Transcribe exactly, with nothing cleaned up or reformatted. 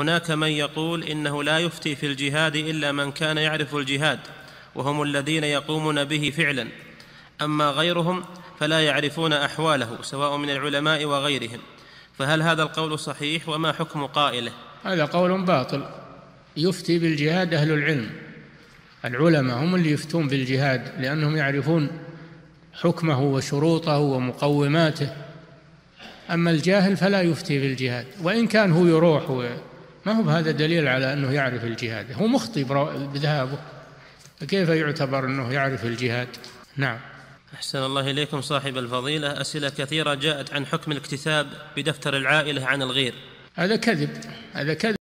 هناك من يقول إنه لا يفتي في الجهاد إلا من كان يعرف الجهاد وهم الذين يقومون به فعلا، أما غيرهم فلا يعرفون أحواله سواء من العلماء وغيرهم، فهل هذا القول صحيح وما حكم قائله؟ هذا قول باطل. يفتي بالجهاد أهل العلم، العلماء هم اللي يفتون بالجهاد لأنهم يعرفون حكمه وشروطه ومقوماته، أما الجاهل فلا يفتي بالجهاد وإن كان هو يروح و... ما هو بهذا دليل على أنه يعرف الجهاد، هو مخطئ بذهابه فكيف يعتبر أنه يعرف الجهاد؟ نعم. أحسن الله إليكم صاحب الفضيلة، أسئلة كثيرة جاءت عن حكم الاكتساب بدفتر العائلة عن الغير. هذا كذب، هذا كذب.